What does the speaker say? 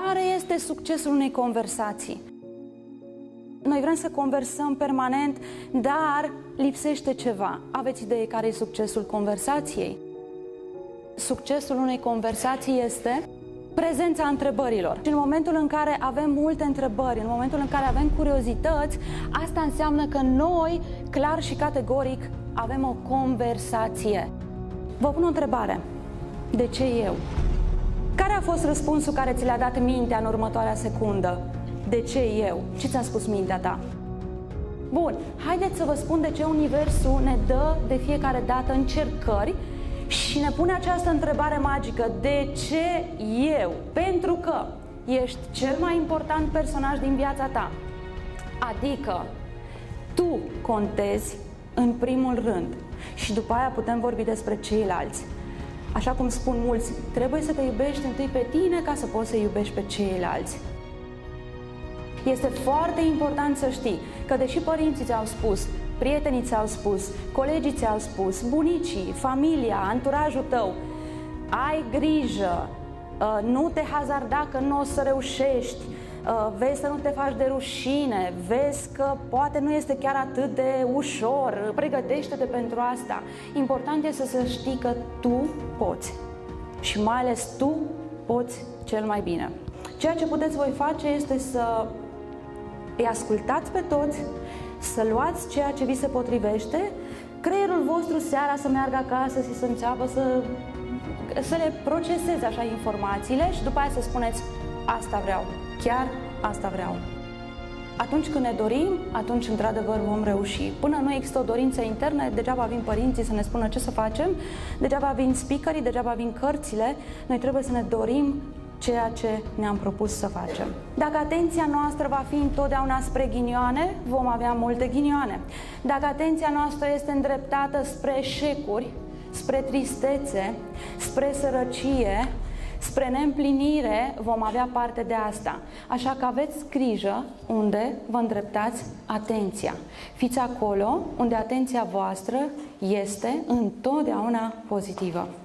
Care este succesul unei conversații? Noi vrem să conversăm permanent, dar lipsește ceva. Aveți idee care e succesul conversației? Succesul unei conversații este prezența întrebărilor. Și în momentul în care avem multe întrebări, în momentul în care avem curiozități, asta înseamnă că noi, clar și categoric, avem o conversație. Vă pun o întrebare. De ce eu? Care a fost răspunsul care ți l-a dat mintea în următoarea secundă? De ce eu? Ce ți-a spus mintea ta? Bun, haideți să vă spun de ce universul ne dă de fiecare dată încercări și ne pune această întrebare magică. De ce eu? Pentru că ești cel mai important personaj din viața ta. Adică tu contezi în primul rând și după aia putem vorbi despre ceilalți. Așa cum spun mulți, trebuie să te iubești întâi pe tine ca să poți să iubești pe ceilalți. Este foarte important să știi că deși părinții ți-au spus, prietenii ți-au spus, colegii ți-au spus, bunicii, familia, anturajul tău, ai grijă, nu te hazarda că nu o să reușești, vezi să nu te faci de rușine, vezi că poate nu este chiar atât de ușor, pregătește-te pentru asta. Important este să știi că tu poți și mai ales tu poți cel mai bine. Ceea ce puteți voi face este să îi ascultați pe toți, să luați ceea ce vi se potrivește, creierul vostru seara să meargă acasă și să înceapă să le proceseze așa informațiile și după aia să spuneți asta vreau. Chiar asta vreau. Atunci când ne dorim, atunci într-adevăr vom reuși. Până nu există o dorință internă, degeaba vin părinții să ne spună ce să facem, degeaba vin speakerii, degeaba vin cărțile, noi trebuie să ne dorim ceea ce ne-am propus să facem. Dacă atenția noastră va fi întotdeauna spre ghinioane, vom avea multe ghinioane. Dacă atenția noastră este îndreptată spre eșecuri, spre tristețe, spre sărăcie, spre neîmplinire, vom avea parte de asta. Așa că aveți grijă unde vă îndreptați atenția. Fiți acolo unde atenția voastră este întotdeauna pozitivă.